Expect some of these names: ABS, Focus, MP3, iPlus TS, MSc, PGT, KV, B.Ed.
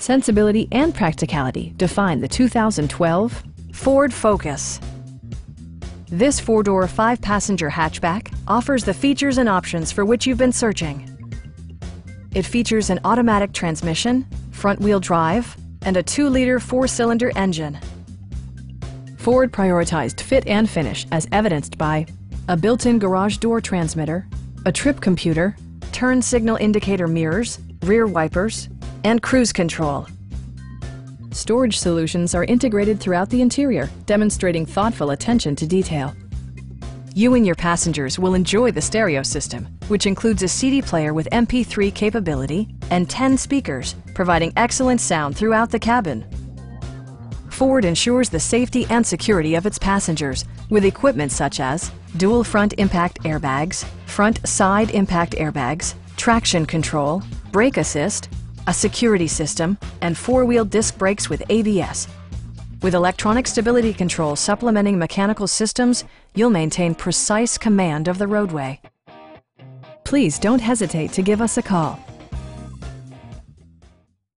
Sensibility and practicality define the 2012 Ford Focus. This four-door, five-passenger hatchback offers the features and options for which you've been searching. It features an automatic transmission, front-wheel drive, and a 2-liter four-cylinder engine. Ford prioritized fit and finish as evidenced by a built-in garage door transmitter, a trip computer, turn signal indicator mirrors, rear wipers, and cruise control. Storage solutions are integrated throughout the interior, demonstrating thoughtful attention to detail. You and your passengers will enjoy the stereo system, which includes a CD player with MP3 capability and 10 speakers, providing excellent sound throughout the cabin. Ford ensures the safety and security of its passengers with equipment such as dual front impact airbags, front side impact airbags, traction control, brake assist, a security system, and four-wheel disc brakes with ABS. With electronic stability control supplementing mechanical systems, you'll maintain precise command of the roadway. Please don't hesitate to give us a call.